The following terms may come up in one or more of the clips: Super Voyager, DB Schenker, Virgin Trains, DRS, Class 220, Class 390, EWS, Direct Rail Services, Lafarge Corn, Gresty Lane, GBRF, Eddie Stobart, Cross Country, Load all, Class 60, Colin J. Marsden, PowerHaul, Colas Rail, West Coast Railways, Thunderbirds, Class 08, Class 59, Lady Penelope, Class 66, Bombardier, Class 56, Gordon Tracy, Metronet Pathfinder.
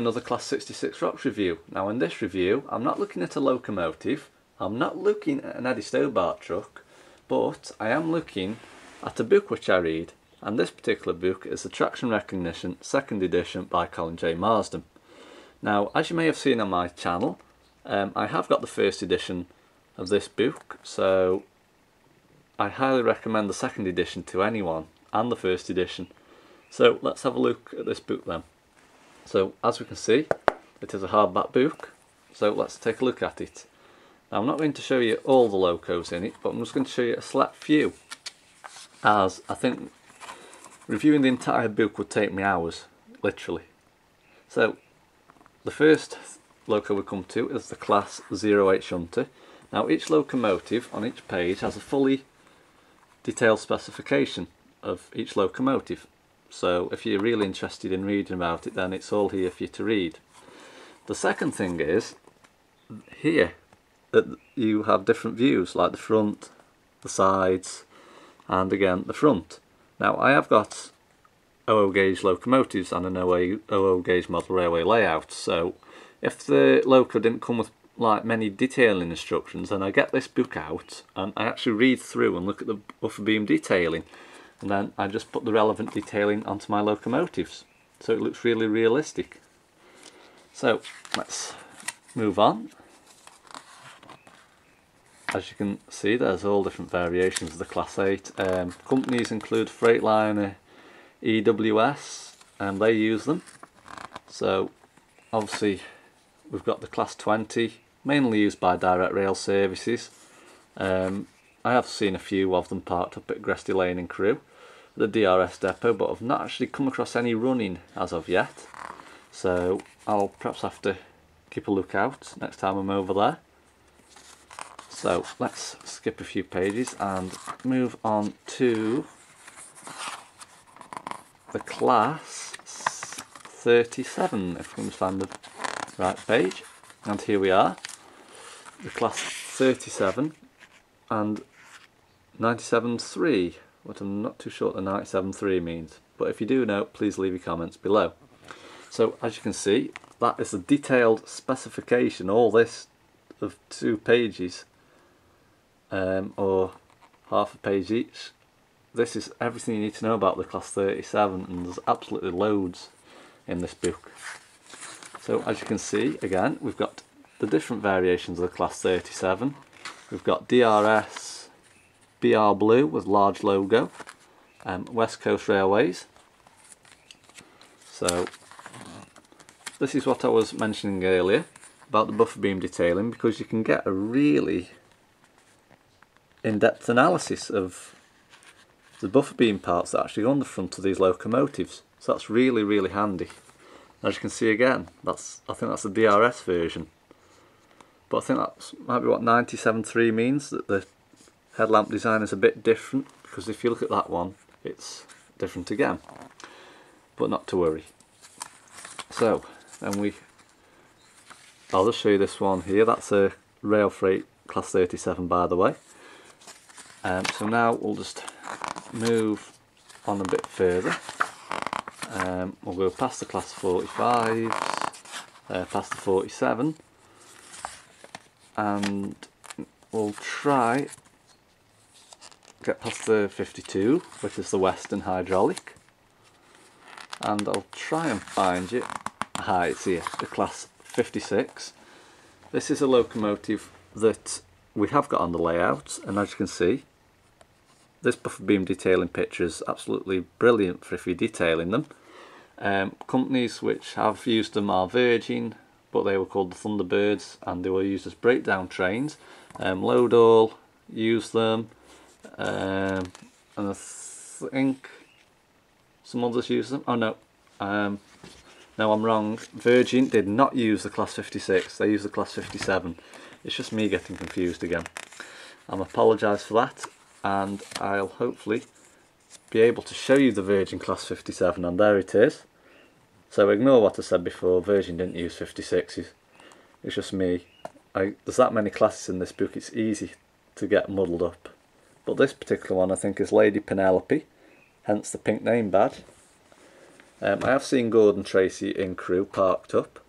another Class 66 ROPS review. Now in this review I'm not looking at a locomotive, I'm not looking at an Eddie Stobart truck, but I am looking at a book which I read, and this particular book is the Traction Recognition 2nd edition by Colin J. Marsden. Now as you may have seen on my channel, I have got the first edition of this book, so I highly recommend the second edition to anyone, and the first edition. So let's have a look at this book then. So as we can see, it is a hardback book, so let's take a look at it. Now I'm not going to show you all the locos in it, but I'm just going to show you a select few, as I think reviewing the entire book would take me hours, literally. So the first loco we come to is the Class 08 shunter. Now each locomotive on each page has a fully detailed specification of each locomotive, so if you're really interested in reading about it, then it's all here for you to read. The second thing is here that you have different views, like the front, the sides, and again the front. Now I have got OO gauge locomotives and an OO gauge model railway layout, so if the loco didn't come with like many detailing instructions, then I get this book out and I actually read through and look at the buffer beam detailing, and then I just put the relevant detailing onto my locomotives, so it looks really realistic. So let's move on. As you can see, there's all different variations of the Class 8. Companies include Freightliner, EWS, and they use them. So obviously we've got the Class 20, mainly used by Direct Rail Services. I have seen a few of them parked up at Gresty Lane and Crewe, the DRS depot, but I've not actually come across any running as of yet, so I'll perhaps have to keep a look out next time I'm over there. So let's skip a few pages and move on to the Class 37, if we can find the right page, and here we are, the Class 37 and 97.3, but I'm not too sure what the 97.3 means, but if you do know, please leave your comments below. So as you can see, that is a detailed specification, all this of 2 pages, or half a page each. This is everything you need to know about the Class 37, and there's absolutely loads in this book. So as you can see, again, we've got the different variations of the Class 37. We've got DRS, BR Blue with large logo, West Coast Railways. So this is what I was mentioning earlier about the buffer beam detailing, because you can get a really in-depth analysis of the buffer beam parts that actually go on the front of these locomotives, so that's really, really handy. As you can see again, I think that's the DRS version, but I think that might be what 97.3 means, that the headlamp design is a bit different, because if you look at that one, it's different again, but not to worry. So then I'll just show you this one here. That's a Rail Freight Class 37, by the way. So now we'll just move on a bit further. We'll go past the Class 45s, past the 47, and we'll try get past the 52, which is the Western hydraulic, and I'll try and find you. Hi, it's here, the Class 56. This is a locomotive that we have got on the layout, and as you can see, this buffer beam detailing picture is absolutely brilliant for if you're detailing them. Companies which have used them are Virgin, but they were called the Thunderbirds, and they were used as breakdown trains. Load All used them, and I think some others used them. Oh no, no, I'm wrong. Virgin did not use the Class 56, they used the Class 57. It's just me getting confused again. I apologise for that, and I'll hopefully be able to show you the Virgin Class 57, and there it is. So ignore what I said before, Virgin didn't use 56s, it's just me. There's that many classes in this book, it's easy to get muddled up. But this particular one I think is Lady Penelope, hence the pink name badge. I have seen Gordon Tracy in crew parked up,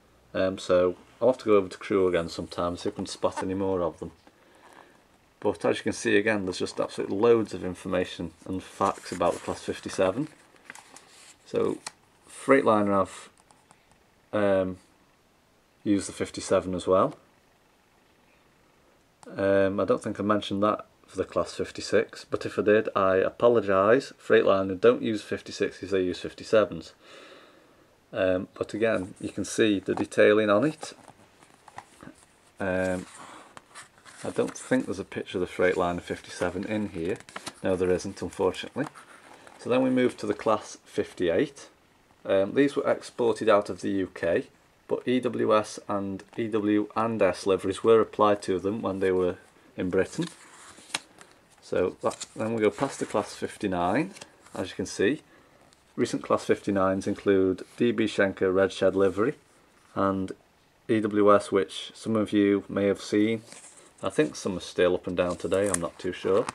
so I'll have to go over to crew again sometime, see if I can spot any more of them. But as you can see again, there's just absolutely loads of information and facts about the Class 57. So Freightliner have used the 57 as well. I don't think I mentioned that for the Class 56, but if I did, I apologise. Freightliner don't use 56s, they use 57s. But again, you can see the detailing on it. I don't think there's a picture of the Freightliner 57 in here. No, there isn't, unfortunately. So then we move to the Class 58. These were exported out of the UK, but EWS and EW&S liveries were applied to them when they were in Britain. So then we go past the Class 59, as you can see. Recent Class 59s include DB Schenker Red Shed livery and EWS, which some of you may have seen. I think some are still up and down today, I'm not too sure.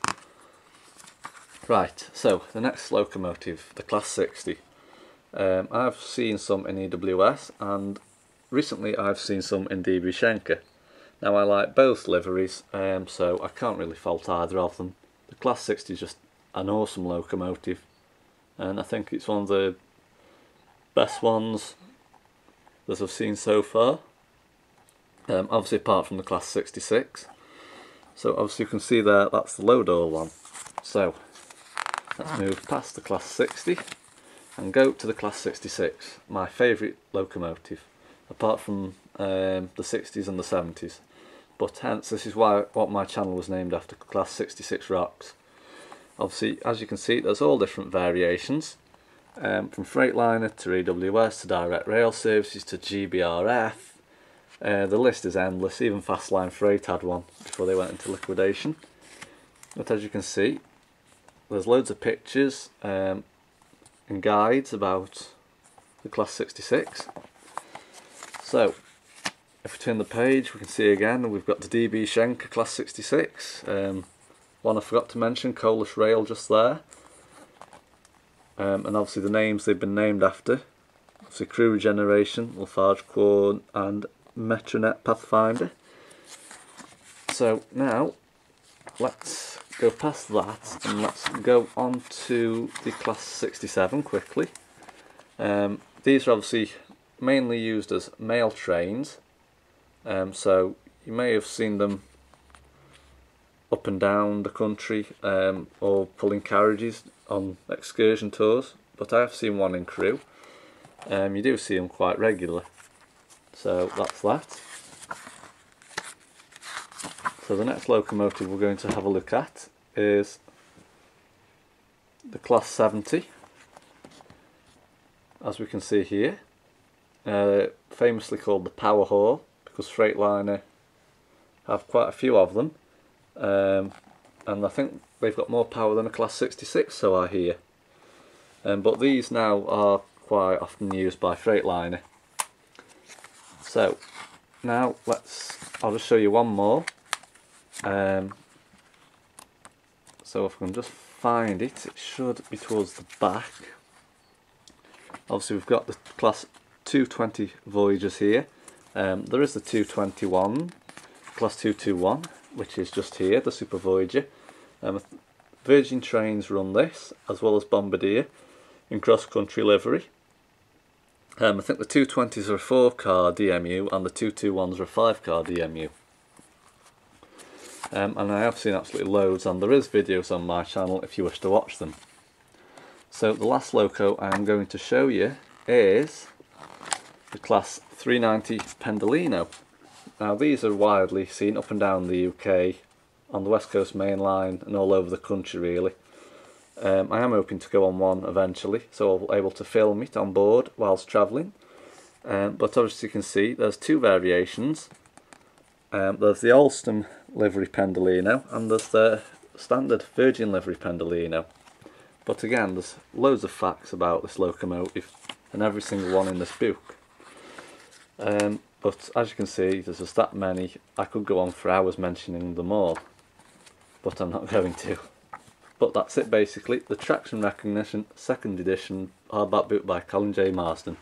Right, so the next locomotive, the Class 60. I've seen some in EWS and recently I've seen some in DB Schenker. Now I like both liveries, so I can't really fault either of them. The Class 60 is just an awesome locomotive, and I think it's one of the best ones that I've seen so far, obviously apart from the Class 66. So obviously you can see there, that's the load all one. So let's move past the Class 60 and go to the Class 66, my favourite locomotive, apart from the 60s and the 70s. But hence, this is what my channel was named after, Class 66 Rocks. Obviously, as you can see, there's all different variations, from Freightliner to EWS to Direct Rail Services to GBRF. The list is endless, even Fastline Freight had one before they went into liquidation. But as you can see, there's loads of pictures and guides about the Class 66. So, if we turn the page, we can see again, we've got the DB Schenker Class 66. One I forgot to mention, Colas Rail, just there. And obviously the names they've been named after. Obviously Crew Regeneration, Lafarge Corn and Metronet Pathfinder. So now, let's go past that and let's go on to the Class 67 quickly. These are obviously mainly used as mail trains, so you may have seen them up and down the country, or pulling carriages on excursion tours, but I have seen one in crew. You do see them quite regularly, so that's that. So the next locomotive we're going to have a look at is the Class 70, as we can see here. Famously called the PowerHaul, because Freightliner have quite a few of them, and I think they've got more power than a Class 66, so I hear. But these now are quite often used by Freightliner. So now I'll just show you one more. So if I can just find it, it should be towards the back. Obviously we've got the Class 220 Voyagers here. There is the 221, Class 221, which is just here, the Super Voyager. Virgin Trains run this, as well as Bombardier, in cross-country livery. I think the 220s are a 4-car DMU and the 221s are a 5-car DMU. And I have seen absolutely loads, and there is videos on my channel if you wish to watch them. So the last loco I am going to show you is the Class 390 Pendolino. Now these are widely seen up and down the UK, on the West Coast Main Line and all over the country really. I am hoping to go on one eventually, so I'll be able to film it on board whilst travelling. But obviously you can see there's two variations. There's the Alstom livery Pendolino and there's the standard Virgin livery Pendolino. But again, there's loads of facts about this locomotive and every single one in this book. But as you can see, there's just that many. I could go on for hours mentioning them all, but I'm not going to. But that's it basically, the Traction Recognition 2nd edition hardback book by Colin J. Marsden.